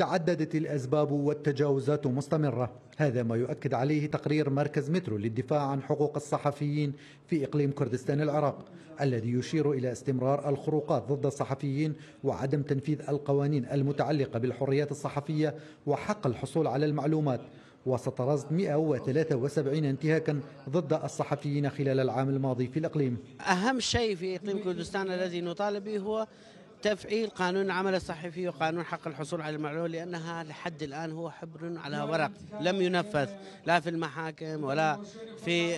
تعددت الأسباب والتجاوزات مستمرة، هذا ما يؤكد عليه تقرير مركز مترو للدفاع عن حقوق الصحفيين في إقليم كردستان العراق، الذي يشير إلى استمرار الخروقات ضد الصحفيين وعدم تنفيذ القوانين المتعلقة بالحريات الصحفية وحق الحصول على المعلومات، وسط رصد 173 انتهاكا ضد الصحفيين خلال العام الماضي في الإقليم. أهم شيء في إقليم كردستان الذي نطالب به هو تفعيل قانون العمل الصحفي وقانون حق الحصول على المعلومة، لأنها لحد الآن هو حبر على ورق لم ينفذ، لا في المحاكم ولا في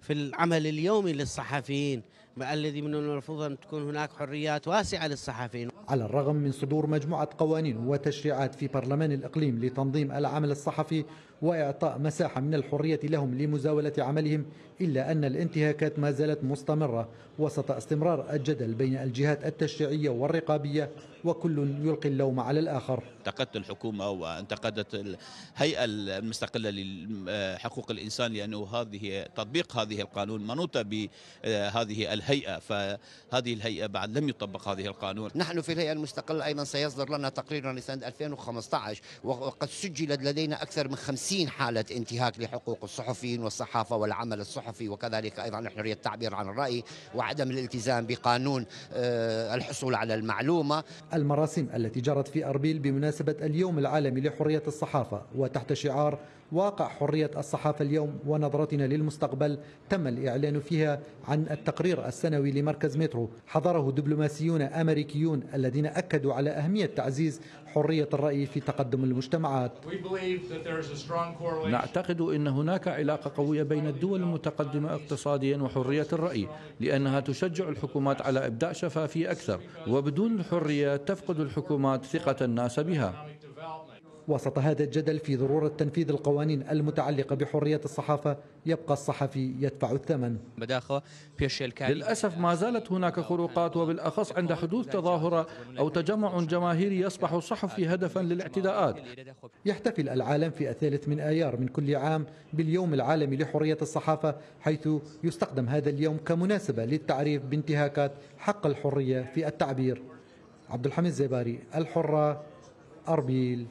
في العمل اليومي للصحفيين، الذي من المفروض أن تكون هناك حريات واسعة للصحفيين. على الرغم من صدور مجموعة قوانين وتشريعات في برلمان الإقليم لتنظيم العمل الصحفي وإعطاء مساحة من الحرية لهم لمزاولة عملهم، إلا أن الانتهاكات ما زالت مستمرة وسط استمرار الجدل بين الجهات التشريعية والرقابية، وكل يلقي اللوم على الآخر. انتقدت الحكومة وانتقدت الهيئة المستقلة لحقوق الإنسان، لأنه هذه تطبيق هذه القانون منوطة بهذه الهيئة، فهذه الهيئة بعد لم يطبق هذه القانون. نحن في الهيئة المستقلة أيضا سيصدر لنا تقرير لسنة 2015، وقد سجلت لدينا أكثر من 50 حالة انتهاك لحقوق الصحفيين والصحافة والعمل الصحفي، وكذلك أيضا حرية التعبير عن الرأي وعدم الالتزام بقانون الحصول على المعلومة. المراسم التي جرت في أربيل بمناسبة اليوم العالمي لحرية الصحافة وتحت شعار واقع حرية الصحافة اليوم ونظرتنا للمستقبل، تم الإعلان فيها عن التقرير السنوي لمركز مترو، حضره دبلوماسيون أمريكيون الذين أكدوا على أهمية تعزيز حرية الرأي في تقدم المجتمعات. نعتقد أن هناك علاقة قوية بين الدول المتقدمة اقتصاديا وحرية الرأي، لأنها تشجع الحكومات على إبداع شفافية أكثر، وبدون الحرية تفقد الحكومات ثقة الناس بها. وسط هذا الجدل في ضرورة تنفيذ القوانين المتعلقة بحرية الصحافة، يبقى الصحفي يدفع الثمن. للأسف ما زالت هناك خروقات، وبالأخص عند حدوث تظاهرة أو تجمع جماهيري يصبح الصحفي هدفا للاعتداءات. يحتفل العالم في الثالث من أيار من كل عام باليوم العالمي لحرية الصحافة، حيث يستخدم هذا اليوم كمناسبة للتعريف بانتهاكات حق الحرية في التعبير. عبد الحميد زيباري، الحرة، أربيل.